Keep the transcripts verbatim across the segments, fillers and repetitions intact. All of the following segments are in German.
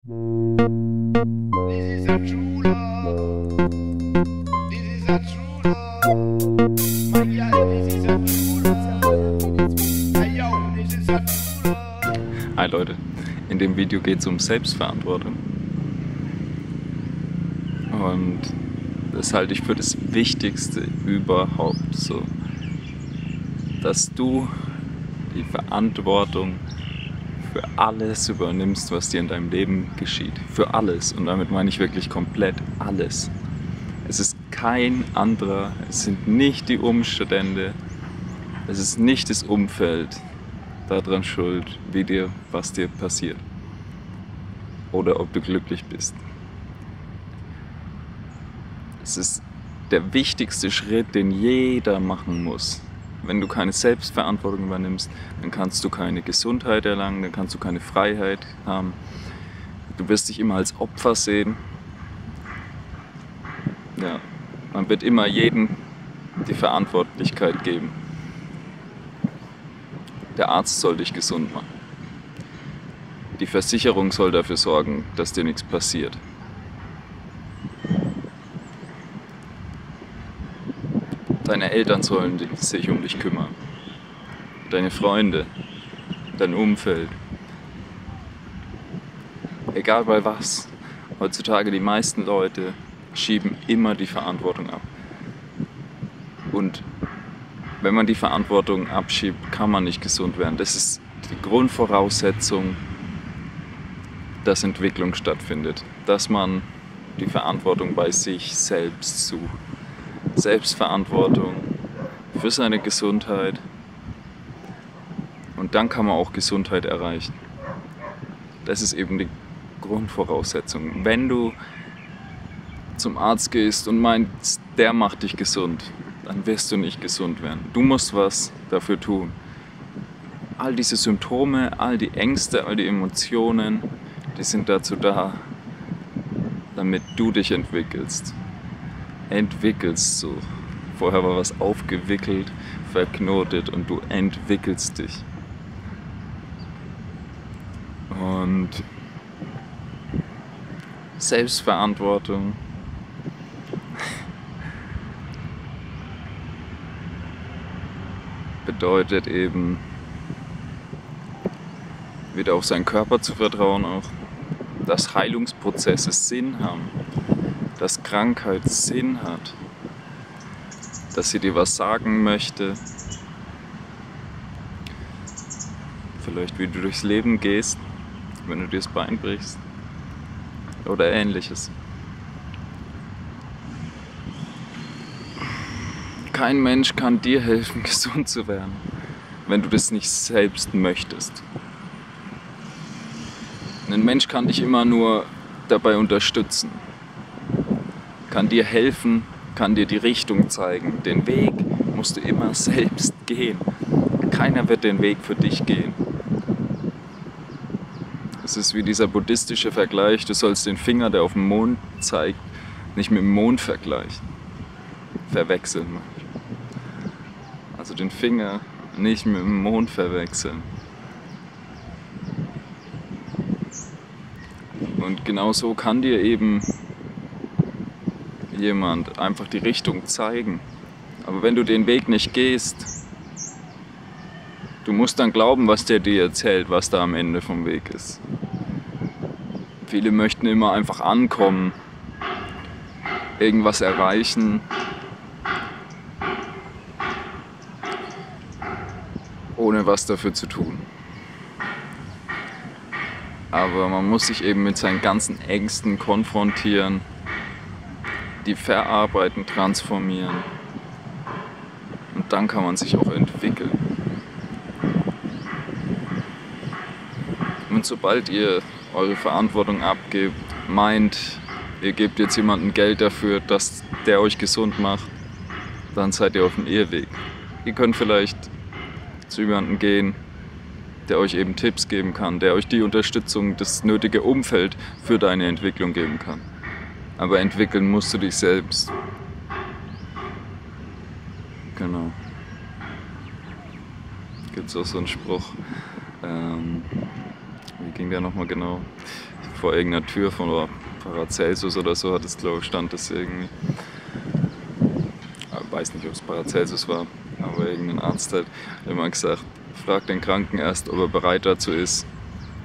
This is a true love. This is a true love. My God, this is a true love. This is a true love. Hi Leute, in dem Video geht es um Selbstverantwortung. Und das halte ich für das Wichtigste überhaupt so. Dass du die Verantwortung für alles übernimmst, was dir in deinem Leben geschieht. Für alles. Und damit meine ich wirklich komplett alles. Es ist kein anderer, es sind nicht die Umstände, es ist nicht das Umfeld daran schuld, wie dir, was dir passiert. Oder ob du glücklich bist. Es ist der wichtigste Schritt, den jeder machen muss. Wenn du keine Selbstverantwortung übernimmst, dann kannst du keine Gesundheit erlangen, dann kannst du keine Freiheit haben. Du wirst dich immer als Opfer sehen. Ja, man wird immer jedem die Verantwortlichkeit geben. Der Arzt soll dich gesund machen. Die Versicherung soll dafür sorgen, dass dir nichts passiert. Deine Eltern sollen sich um dich kümmern, deine Freunde, dein Umfeld, egal bei was. Heutzutage die meisten Leute schieben immer die Verantwortung ab. Und wenn man die Verantwortung abschiebt, kann man nicht gesund werden. Das ist die Grundvoraussetzung, dass Entwicklung stattfindet, dass man die Verantwortung bei sich selbst sucht. Selbstverantwortung für seine Gesundheit, und dann kann man auch Gesundheit erreichen. Das ist eben die Grundvoraussetzung. Wenn du zum Arzt gehst und meinst, der macht dich gesund, dann wirst du nicht gesund werden. Du musst was dafür tun. All diese Symptome, all die Ängste, all die Emotionen, die sind dazu da, damit du dich entwickelst. entwickelst so. Vorher war was aufgewickelt, verknotet, und du entwickelst dich. Und Selbstverantwortung bedeutet eben, wieder auf seinen Körper zu vertrauen, auch dass Heilungsprozesse Sinn haben. Dass Krankheit Sinn hat, dass sie dir was sagen möchte, vielleicht wie du durchs Leben gehst, wenn du dir das Bein brichst oder ähnliches. Kein Mensch kann dir helfen, gesund zu werden, wenn du das nicht selbst möchtest. Ein Mensch kann dich immer nur dabei unterstützen. Kann dir helfen, kann dir die Richtung zeigen. Den Weg musst du immer selbst gehen. Keiner wird den Weg für dich gehen. Es ist wie dieser buddhistische Vergleich, du sollst den Finger, der auf den Mond zeigt, nicht mit dem Mond vergleichen. Verwechseln. Also den Finger nicht mit dem Mond verwechseln. Und genau so kann dir eben jemand einfach die Richtung zeigen. Aber wenn du den Weg nicht gehst, du musst dann glauben, was der dir erzählt, was da am Ende vom Weg ist. Viele möchten immer einfach ankommen, irgendwas erreichen ohne was dafür zu tun. Aber man muss sich eben mit seinen ganzen Ängsten konfrontieren, die verarbeiten, transformieren, und dann kann man sich auch entwickeln. Und sobald ihr eure Verantwortung abgebt, meint, ihr gebt jetzt jemandem Geld dafür, dass der euch gesund macht, dann seid ihr auf dem Irrweg. Ihr könnt vielleicht zu jemandem gehen, der euch eben Tipps geben kann, der euch die Unterstützung, das nötige Umfeld für deine Entwicklung geben kann. Aber entwickeln musst du dich selbst. Genau. Gibt es auch so einen Spruch. Ähm, wie ging der nochmal genau? vor irgendeiner Tür von Paracelsus oder so hat es, glaube ich, stand das irgendwie. Ich weiß nicht, ob es Paracelsus war, aber irgendein Arzt hat immer gesagt, frag den Kranken erst, ob er bereit dazu ist,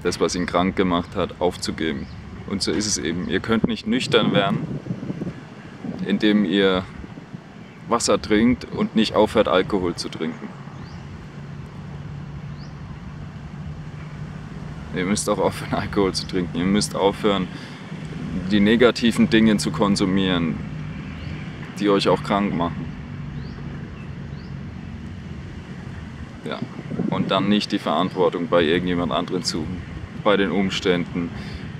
das, was ihn krank gemacht hat, aufzugeben. Und so ist es eben. Ihr könnt nicht nüchtern werden, indem ihr Wasser trinkt und nicht aufhört, Alkohol zu trinken. Ihr müsst auch aufhören, Alkohol zu trinken. Ihr müsst aufhören, die negativen Dinge zu konsumieren, die euch auch krank machen. Ja. Und dann nicht die Verantwortung bei irgendjemand anderen suchen, bei den Umständen,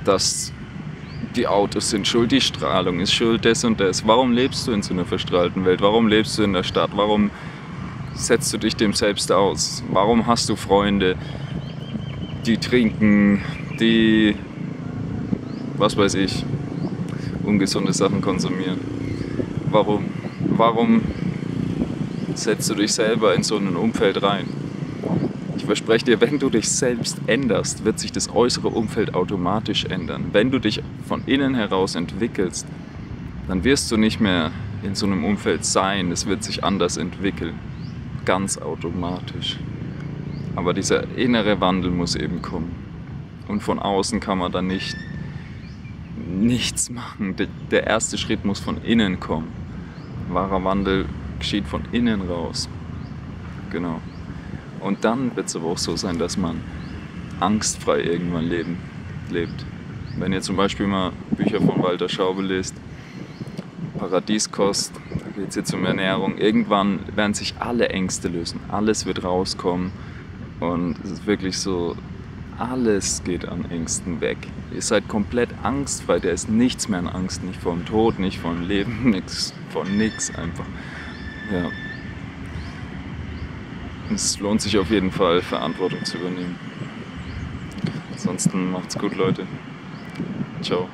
dass die Autos sind schuld, die Strahlung ist schuld, das und das. Warum lebst du in so einer verstrahlten Welt? Warum lebst du in der Stadt? Warum setzt du dich dem selbst aus? Warum hast du Freunde, die trinken, die, was weiß ich, ungesunde Sachen konsumieren? Warum? Warum setzt du dich selber in so ein Umfeld rein? Ich verspreche dir, wenn du dich selbst änderst, wird sich das äußere Umfeld automatisch ändern. Wenn du dich von innen heraus entwickelst, dann wirst du nicht mehr in so einem Umfeld sein. Es wird sich anders entwickeln. Ganz automatisch. Aber dieser innere Wandel muss eben kommen. Und von außen kann man dann nicht, nichts machen. Der erste Schritt muss von innen kommen. Wahrer Wandel geschieht von innen raus. Genau. Und dann wird es aber auch so sein, dass man angstfrei irgendwann leben, lebt. Wenn ihr zum Beispiel mal Bücher von Walter Schaube lest, Paradieskost, da geht es jetzt um Ernährung, irgendwann werden sich alle Ängste lösen, alles wird rauskommen und es ist wirklich so, alles geht an Ängsten weg. Ihr seid komplett angstfrei, da ist nichts mehr an Angst, nicht vor dem Tod, nicht vor dem Leben, nichts, von nichts einfach. Ja. Es lohnt sich auf jeden Fall, Verantwortung zu übernehmen. Ansonsten macht's gut, Leute. Ciao.